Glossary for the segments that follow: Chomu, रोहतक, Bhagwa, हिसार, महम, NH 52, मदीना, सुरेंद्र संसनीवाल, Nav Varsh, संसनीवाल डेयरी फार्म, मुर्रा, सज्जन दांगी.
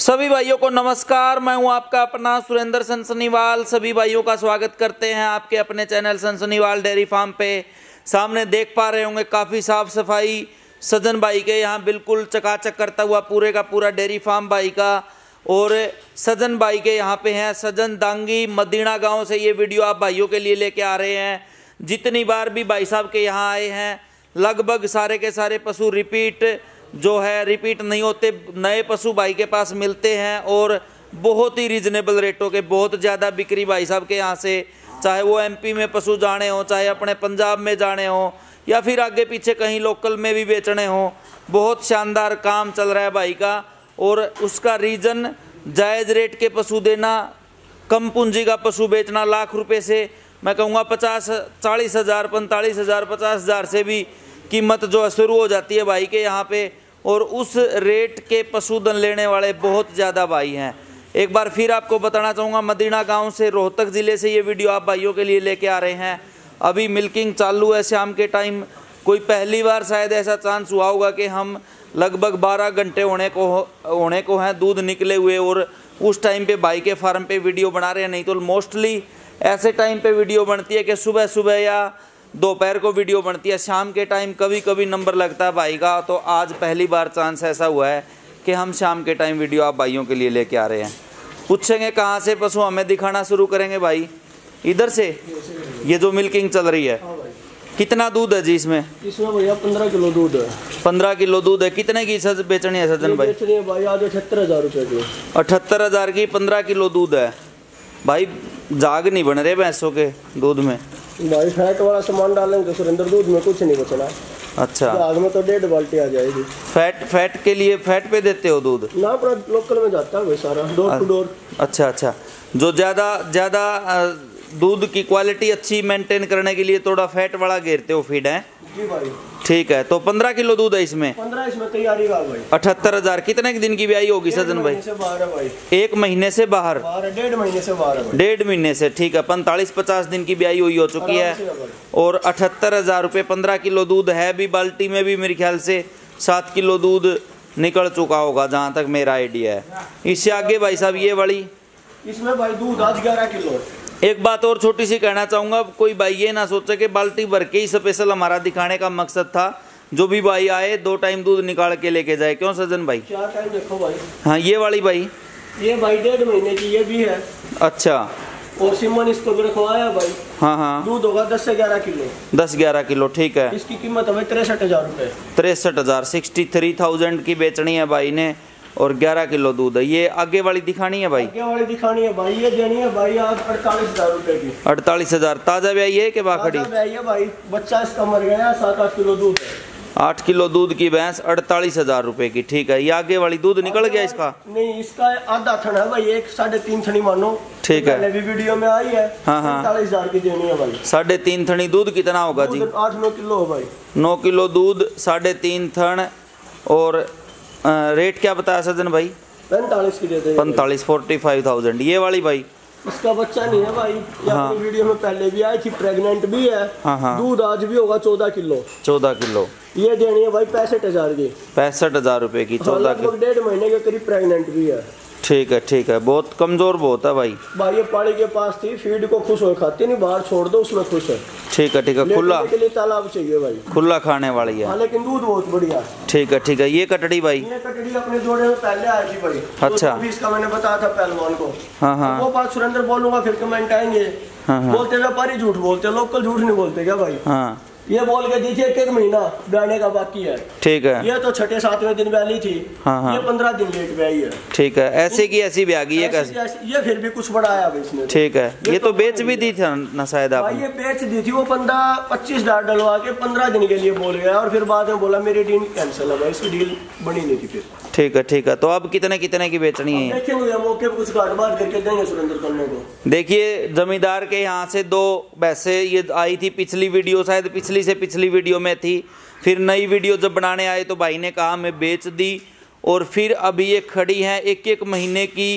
सभी भाइयों को नमस्कार। मैं हूं आपका अपना सुरेंद्र संसनीवाल। सभी भाइयों का स्वागत करते हैं आपके अपने चैनल संसनीवाल डेयरी फार्म पे। सामने देख पा रहे होंगे काफ़ी साफ सफाई सज्जन भाई के यहाँ बिल्कुल चकाचक करता हुआ पूरे का पूरा डेयरी फार्म भाई का। और सज्जन भाई के यहाँ पे हैं सज्जन दांगी मदीना गाँव से। ये वीडियो आप भाइयों के लिए लेके आ रहे हैं। जितनी बार भी भाई साहब के यहाँ आए हैं लगभग सारे के सारे पशु रिपीट नहीं होते, नए पशु भाई के पास मिलते हैं और बहुत ही रीजनेबल रेटों के बहुत ज़्यादा बिक्री भाई साहब के यहाँ से। चाहे वो एमपी में पशु जाने हों, चाहे अपने पंजाब में जाने हों, या फिर आगे पीछे कहीं लोकल में भी बेचने हों, बहुत शानदार काम चल रहा है भाई का। और उसका रीज़न जायज़ रेट के पशु देना, कम पूंजी का पशु बेचना। लाख रुपये से मैं कहूँगा 40,000, 45,000, 50,000 से भी कीमत जो शुरू हो जाती है भाई के यहाँ पे। और उस रेट के पशुधन लेने वाले बहुत ज़्यादा भाई हैं। एक बार फिर आपको बताना चाहूँगा, मदीना गांव से रोहतक ज़िले से ये वीडियो आप भाइयों के लिए लेके आ रहे हैं। अभी मिल्किंग चालू है शाम के टाइम। कोई पहली बार शायद ऐसा चांस हुआ होगा कि हम लगभग 12 घंटे होने को हैं दूध निकले हुए, और उस टाइम पर भाई के फार्म पर वीडियो बना रहे हैं। नहीं तो मोस्टली ऐसे टाइम पर वीडियो बनती है कि सुबह सुबह या दोपहर को वीडियो बनती है, शाम के टाइम कभी कभी नंबर लगता है भाई का। तो आज पहली बार चांस ऐसा हुआ है कि हम शाम के टाइम वीडियो आप भाइयों के लिए लेके आ रहे हैं। पूछेंगे कहाँ से पशु हमें दिखाना शुरू करेंगे भाई? इधर से ये जो मिल्किंग चल रही है, कितना दूध है जी इसमें? इसमें भैया 15 किलो दूध है। 15 किलो दूध है। कितने की बेचनी है सज्जन भाई? 78,000 रुपये की। 78,000 की 15 किलो दूध है भाई। जाग नहीं बन रहे भैंसों के दूध में भाई, फैट वाला सामान डालेंगे सुरेंद्र, दूध में कुछ नहीं बचना। अच्छा, आग में तो 1.5 बाल्टी आ जाएगी। फैट के लिए फैट पे देते हो दूध ना? पूरा लोकल में जाता है भाई सारा, डोर टू डोर। अच्छा, जो ज़्यादा दूध की क्वालिटी अच्छी मेंटेन करने के लिए थोड़ा फैट वाला घेरते हो फीड है जी भाई। ठीक है, तो 15 किलो दूध है इसमें। 15 इसमें तैयारी का भाई। 78,000। कितने दिन की ब्याई होगी सज्जन भाई? एक महीने से बाहर, 1.5 महीने से बाहर, 1.5 महीने से। ठीक है, 45-50 दिन की ब्याई हुई हो चुकी है। और 78,000 रुपये 15 किलो दूध है। भी बाल्टी में भी मेरे ख्याल से 7 किलो दूध निकल चुका होगा जहाँ तक मेरा आइडिया है। इससे आगे भाई साहब ये वाली, इसमें भाई दूध आज 11 किलो। एक बात और छोटी सी कहना चाहूँगा, कोई भाई ये ना सोचे कि बाल्टी भर के ही स्पेशल हमारा दिखाने का मकसद था। जो भी भाई आए 2 टाइम दूध निकाल के लेके जाए। क्यों सज्जन भाई? 4 टाइम देखो भाई। हाँ, ये वाली भाई, ये भाई 1.5 महीने की ये भी है। अच्छा, और सिमन इसको भी रखवाया भाई। हाँ हाँ, दूध होगा 10 से 11 किलो। 10-11 किलो, ठीक है। इसकी कीमत हमें 63,000 रुपये। 63,000 की बेचनी है भाई ने, और 11 किलो दूध है। ये आगे वाली दिखानी है भाई? आगे वाली दिखानी है भाई। ये देनी है भाई आज 48,000 रुपये की। 48,000। ताज़ा ब्याई है कि बाखड़ी? ताज़ा ब्याई है भाई, बच्चा इसका मर गया। 7-8 किलो दूध है। 8 किलो दूध की भैंस 48,000 रुपये की, ठीक है। ये आगे वाली दूध निकल गया इसका? नहीं, इसका आधा थन है भाई, 1.5 थनी मानो, ठीक है। वीडियो में आई है। हाँ हाँ, 48,000 की देनी है भाई। 3.5 थनी दूध कितना होगा जी? 8-9 किलो भाई। 9 किलो दूध, 3.5 थन। और रेट क्या बताया सज्जन भाई? 45 की देते हैं। 45,000 ये वाली भाई, इसका बच्चा नहीं है भाई। हाँ, वीडियो में पहले भी आई थी, प्रेग्नेंट भी है। हाँ हाँ, दूध आज भी होगा 14 किलो। 14 किलो। ये देनी है भाई 65,000 की। 65,000 रुपये की, 14 किलो, 1.5 महीने के करीब, प्रेग्नेंट भी है। ठीक है, ठीक है। बहुत कमजोर बहुत है भाई। भाई ये पानी के पास थी, फीड को खुश हो खाती नहीं, बाहर छोड़ दो उसमें खुश है। ठीक है, ठीक है। खुला के लिए तालाब चाहिए भाई, खुला खाने वाली है, लेकिन दूध बहुत बढ़िया। ठीक है, ठीक है। ये कटड़ी भाई, ये कटड़ी अपने जोड़े में पहले आई थी भाई। अच्छा, तो इसका मैंने बताया था पहलवान को। हाँ हाँ, वो बात सुरेंद्र बोलूंगा फिर कमेंट आएंगे। बोलते व्यापारी झूठ बोलते, लोकल झूठ नहीं बोलते क्या भाई? हाँ, ये बोल के दी थी 1-1 महीना ब्याने का बाकी है, ठीक है। ये तो 6-7वें दिन ब्याली थी। हाँ हाँ, ये 15 दिन लेट ब्याई है, ठीक है। ऐसे की ऐसी ब्यागी है कैसे? ये फिर भी कुछ बड़ा आया इसने, ठीक है। ये तो बेच भी दी थी ना शायद आपने? ये बेच दी थी वो 15-25 हजार डलवा के 15 दिन के लिए बोल गया, और फिर बाद में बोला मेरी डील कैंसिल है भाई, इसकी डील बनी नहीं थी फिर। ठीक है, ठीक है। तो अब कितने की बेचनी है? कुछ कारोबार करके देंगे सुरेंद्र करने को। देखिए, जमींदार के यहाँ से 2 भैंसे ये आई थी पिछली वीडियो, शायद पिछली से पिछली वीडियो में थी। फिर नई वीडियो जब बनाने आए तो भाई ने कहा मैं बेच दी, और फिर अभी ये खड़ी हैं। 1-1 महीने की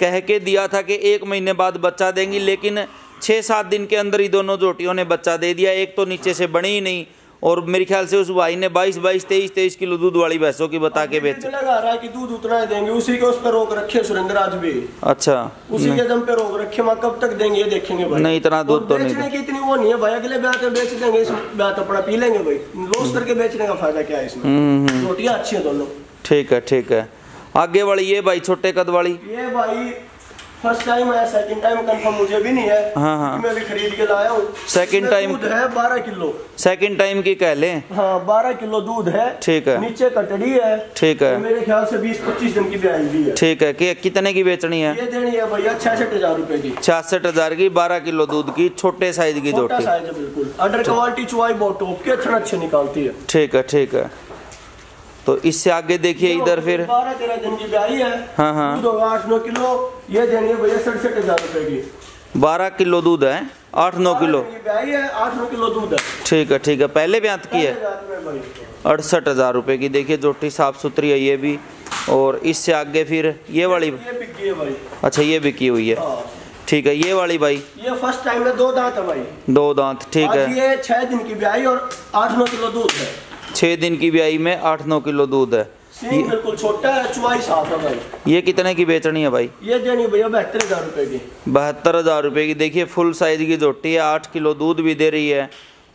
कह के दिया था कि 1 महीने बाद बच्चा देंगी, लेकिन 6-7 दिन के अंदर ही दोनों जोटियों ने बच्चा दे दिया। एक तो नीचे से बनी ही नहीं, और मेरे ख्याल से उस भाई ने 22-23 किलो दूध वाली भैंसों की बता के बेच कि दूध उतना ही देंगे, उसी के उस पर रोक रखे सुरेंद्र आज भी। अच्छा, उसी के दम पे रोक रखे, मां कब तक देंगे ये देखेंगे भाई। नहीं इतना दूध तो नहीं कि इतनी वो नहीं है भाई, अगले ब्याह पे बेच देंगे, इस ब्याह तो अपना पी लेंगे भाई। रोज करके बेचने का फायदा क्या है इसमें, रोटियां अच्छी है दोनों। ठीक है ठीक है, आगे वाली ये भाई छोटे कद वाली ये भाई फर्स्ट टाइम आया, सेकंड टाइम कंफर्म मुझे भी नहीं है। हाँ हाँ, मैं भी खरीद के लाया हूँ। सेकंड टाइम दूध है 12 किलो, सेकंड टाइम की कह लें। हाँ 12 किलो दूध है। ठीक है, नीचे कटड़ी है। ठीक है, तो मेरे ख्याल से 20-25 दिन की गारंटी है। ठीक है, कि कितने की बेचनी है ये? देनी है भैया 66,000 रूपए की। 66,000 की 12 किलो दूध की छोटे साइज की जोड़ी है, बिल्कुल अंडर क्वालिटी चुवाई बहुत टॉप के अच्छा अच्छे निकालती है। ठीक है ठीक है, तो इससे आगे देखिए इधर फिर 12-13 दिन की गाय है। हाँ हाँ, दूध 8-9 किलो, ये देनी है भैया 67,000 रुपए की। 12 किलो दूध है, 8-9 किलो गाय है, 8-9 किलो दूध है। ठीक है ठीक है, पहले ब्यात की है 68,000 रुपए की। देखिए जोटी साफ सुथरी है ये भी। और इससे आगे फिर ये वाली बिकी है भाई। अच्छा ये बिकी हुई है, ठीक है। ये वाली भाई ये फर्स्ट टाइम में 2 दांत है भाई, 2 दांत। ठीक है, ये 6 दिन की गाय और 8-9 किलो दूध है। 6 दिन की ब्याई में 8-9 किलो दूध है, बिल्कुल छोटा है, चुवाई साफ है भाई। ये कितने की बेचनी है भाई? ये देनी है भैया 72,000 रुपए की। 72,000 रुपए की। देखिए फुल साइज की जोटी है, 8 किलो दूध भी दे रही है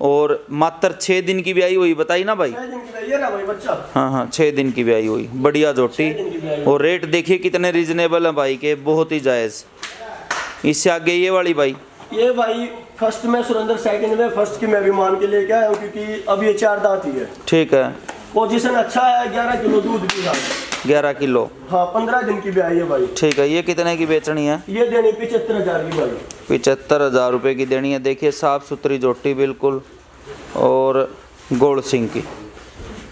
और मात्र 6 दिन की ब्याई हुई। बताई ना भाई, 6 दिन की ब्याई है ना भाई बच्चा। हाँ हाँ, 6 दिन की ब्याई हुई, बढ़िया जोटी। और रेट देखिए कितने रिजनेबल है भाई के, बहुत ही जायज। इससे आगे ये वाली भाई ये भाई फर्स्ट में सुरेंद्र, सेकंड में फर्स्ट की मैं भी मान के लेके आया हूँ क्योंकि अब ये 4 दांत ही है। ठीक है, पोजीशन अच्छा है, 11 किलो दूध भी है, 11 किलो। हाँ 15 दिन की ब्याई है भाई। ठीक है, ये कितने की बेचनी है? ये देनी 75,000 की भाई, 75,000 रुपए की देनी है। देखिए साफ सुथरी जोटी बिल्कुल और गोल सिंह की।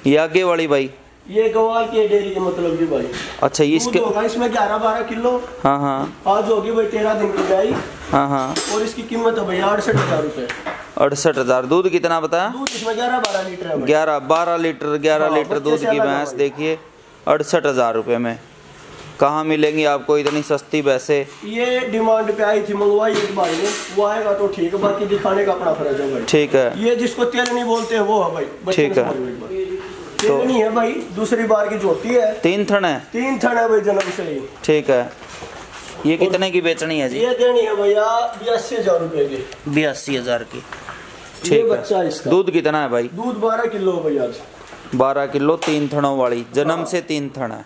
ये आगे वाली भाई ये गवाल की डेयरी के मतलब भी भाई। अच्छा इसके होगा इसमें 11-12 किलो। हाँ हाँ, आज होगी भाई 13 दिन की गाय। हाँ हाँ, और इसकी कीमत है भैया 68,000 रुपए। 68,000। दूध कितना बताया? दूध इसमें 11-12 लीटर है, 11-12 लीटर। 11 लीटर दूध की भैंस देखिए 68,000 रुपए में। कहाँ मिलेंगी आपको इतनी सस्ती भैंसें? ये डिमांड पे आई थी, मंगवाई एक भाई ने, वो आएगा तो ठीक है, बाकी दिखाने का अपना फर्ज है भाई। ठीक है, ये जिसको तेल नहीं बोलते है वो है भाई। ठीक है, तो नहीं है भाई दूसरी बार की जोटी है, 3 थन है, 3 थन है भाई जन्म से ही। ठीक है, ये कितने की बेचनी है जी? ये देनी है भैया 82,000 रुपए की, 82,000 की। ठीक बच्चा इसका दूध कितना है भाई? दूध 12 किलो भैया, 12 किलो 3 थनों वाली, जन्म से 3 थन है,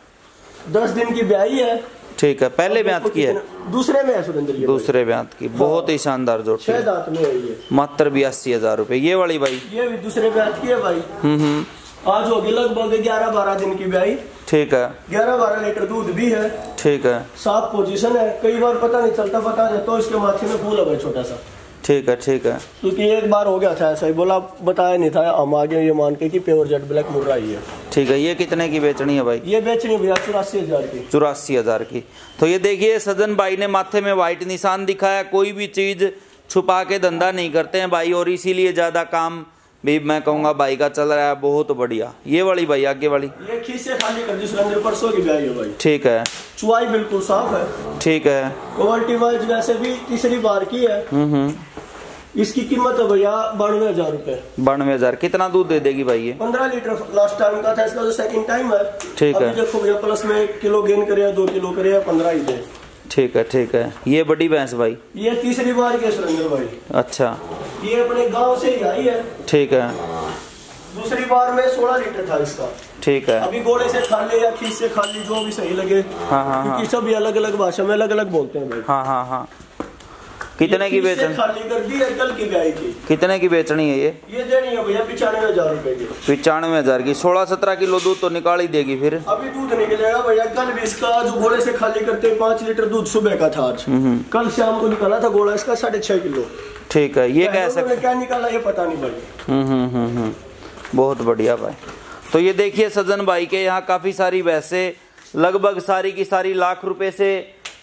10 दिन की ब्याई है। ठीक है, पहले ब्यात की है, दूसरे में है सुरेंद्र, दूसरे ब्यात की। बहुत ही शानदार जोटी है, 6 दांत में है ये, मात्र 82,000 रुपए। ये वाली भाई ये भी दूसरे ब्यात की है भाई। आज होगी लगभग 11-12 दिन की ब्याई। ठीक है, 11-12 लीटर दूध भी है। ठीक है, साफ पोजीशन है, कई बार पता नहीं चलता, बता देता हूँ इसके माथे में फूल है छोटा सा। ठीक है ठीक है, क्योंकि एक बार हो गया था ऐसा ही, बोला बताया नहीं था, हम आगे ये मान के कि प्योर जेट ब्लैक मुर्रा ही है। ठीक है, ये कितने की बेचनी है भाई? ये बेचनी है भैया 84,000 की, 84,000 की। तो ये देखिए सज्जन भाई ने माथे में व्हाइट निशान दिखाया, कोई भी चीज छुपा के धंधा नहीं करते हैं भाई, और इसीलिए ज्यादा काम भी मैं कहूँगा भाई का चल रहा है, बहुत बढ़िया। ये वाली भाई आगे वाली ये खीसे खाली कर दी सुरेंद्र, परसों की ब्याई है भाई। ठीक है, चुवाई बिल्कुल साफ है। ठीक है, क्वालिटी वाइज वैसे भी तीसरी बार की है। इसकी कीमत है भैया 92,000 रूपए, 92,000। कितना दूध दे देगी भाई ये? 15 लीटर लास्ट टाइम का था, इसका जो सेकंड टाइम है। ठीक है, देखो भैया प्लस में 1 किलो गेन करे, 2 किलो करे, 15 ही दे। ठीक है ठीक है, ये बड़ी भैंस भाई ये तीसरी बार की है सुरेंद्र भाई। अच्छा, ये अपने गांव से ही आई है। ठीक है, दूसरी बार में 16 लीटर था इसका। ठीक है, अभी घोड़े से खाली या खींच से खाली जो भी सही लगे। हाँ हाँ, क्योंकि सब ये अलग अलग भाषा में अलग अलग बोलते हैं भाई। हाँ हाँ हाँ, कितने की बेचनी? खाली कर दी है कल की ब्याई की। कितने की बेचनी है ये देनी है भैया 95,000 रुपए की, 95,000 की। 16-17 किलो दूध तो निकाल ही देगी फिर, अभी दूध निकलेगा भैया। कल भी इसका जो घोड़े से खाली करते हैं 5 लीटर दूध सुबह का था, आज कल शाम को निकाला था घोड़ा इसका 6.5 किलो। ठीक है, ये कैसे क्या निकाला ये पता नहीं भाई। बहुत बढ़िया भाई। तो ये देखिए सज्जन भाई के यहाँ काफ़ी सारी भैंसें, लगभग सारी की सारी लाख रुपए से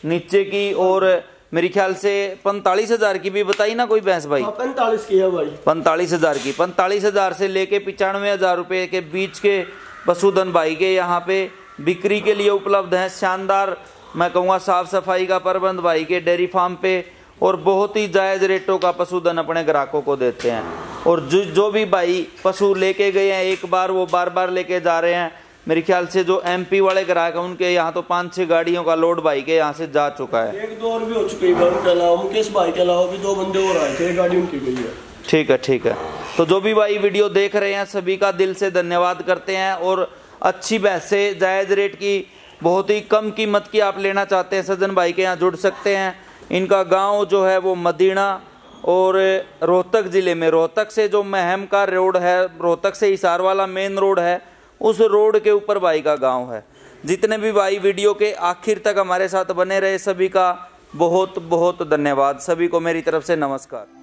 नीचे की, और मेरे ख्याल से 45,000 की भी बताई ना कोई भैंस भाई? 45 की है भाई, 45,000 की। 45,000 से लेके 95,000 रुपये के बीच के पशुधन भाई के यहाँ पे बिक्री के लिए उपलब्ध हैं। शानदार मैं कहूँगा साफ सफाई का प्रबंध भाई के डेयरी फार्म पे, और बहुत ही जायज़ रेटों का पशुधन अपने ग्राहकों को देते हैं। और जो भी भाई पशु लेके गए हैं एक बार, वो बार बार लेके जा रहे हैं। मेरे ख्याल से जो एमपी वाले ग्राहक हैं उनके यहाँ तो 5-6 गाड़ियों का लोड भाई के यहाँ से जा चुका है। एक दो और भी हो चुकी है, उनके अलावा मुकेश भाई के अलावा भी 2 बंदे और आए थे, गाड़ी उनकी गई है। ठीक है, ठीक है। तो जो भी भाई वीडियो देख रहे हैं सभी का दिल से धन्यवाद करते हैं। और अच्छी भैंसें जायज़ रेट की, बहुत ही कम कीमत की आप लेना चाहते हैं, सज्जन भाई के यहाँ जुड़ सकते हैं। इनका गांव जो है वो मदीना और रोहतक ज़िले में, रोहतक से जो महम का रोड है, रोहतक से हिसार वाला मेन रोड है, उस रोड के ऊपर भाई का गांव है। जितने भी भाई वीडियो के आखिर तक हमारे साथ बने रहे सभी का बहुत बहुत धन्यवाद। सभी को मेरी तरफ से नमस्कार।